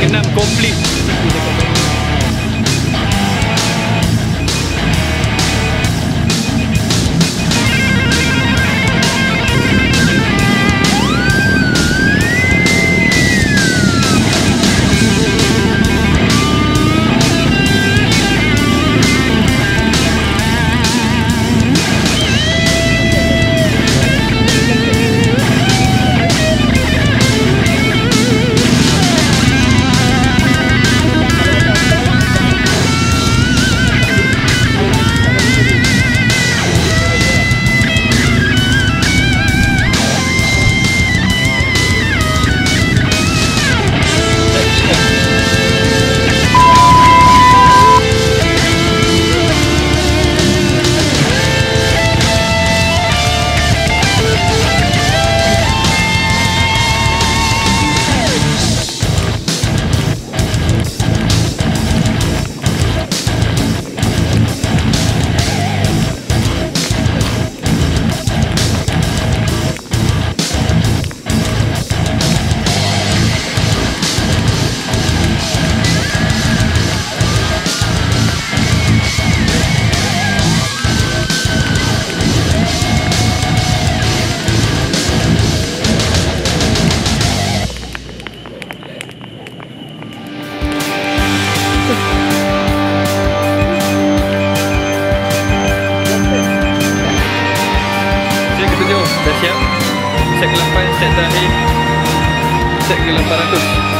Kena komplit. Dah siap. Set ke-8, set terakhir. Set ke-800.